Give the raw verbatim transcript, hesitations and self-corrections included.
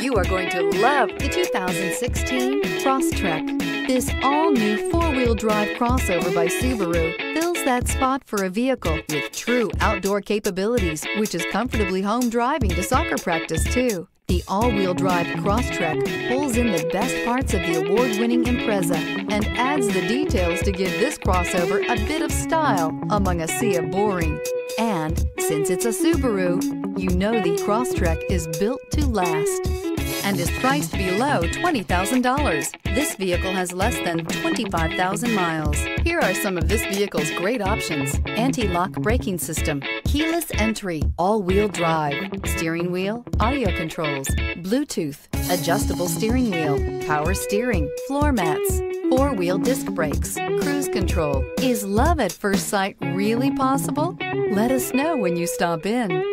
You are going to love the two thousand sixteen Crosstrek. This all-new four-wheel drive crossover by Subaru fills that spot for a vehicle with true outdoor capabilities, which is comfortably home driving to soccer practice too. The all-wheel drive Crosstrek pulls in the best parts of the award-winning Impreza and adds the details to give this crossover a bit of style among a sea of boring. And since it's a Subaru, you know the Crosstrek is built to last and is priced below twenty thousand dollars. This vehicle has less than twenty-five thousand miles. Here are some of this vehicle's great options: anti-lock braking system, keyless entry, all-wheel drive, steering wheel audio controls, Bluetooth, adjustable steering wheel, power steering, floor mats, four-wheel disc brakes, cruise control. Is love at first sight really possible? Let us know when you stop in.